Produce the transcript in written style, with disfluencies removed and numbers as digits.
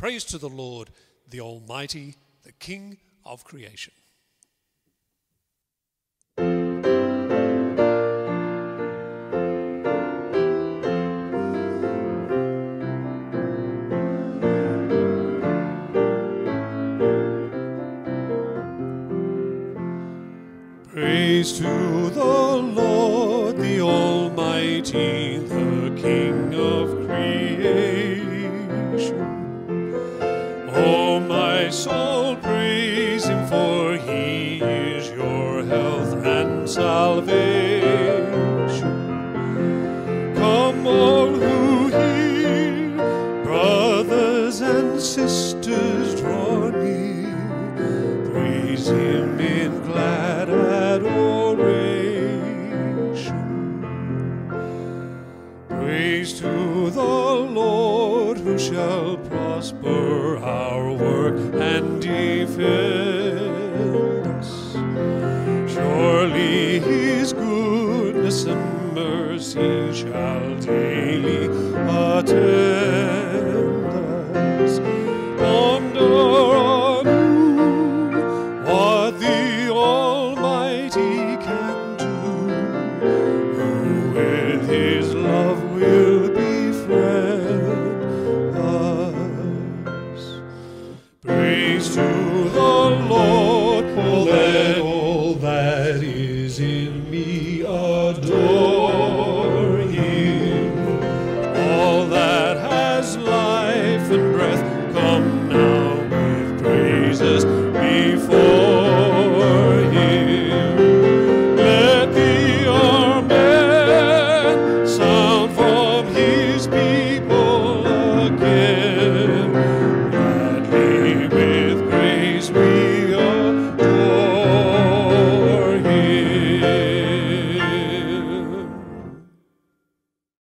Praise to the Lord, the Almighty, the King of creation. Praise to the Lord, the Almighty, the King of creation. Oh, my soul, praise Him, for He is your health and salvation. Come all who hear, brothers and sisters, draw near. Praise Him in glad adoration. Praise to the Lord, who shall prosper our work and defend us. Surely His goodness and mercy shall daily attend.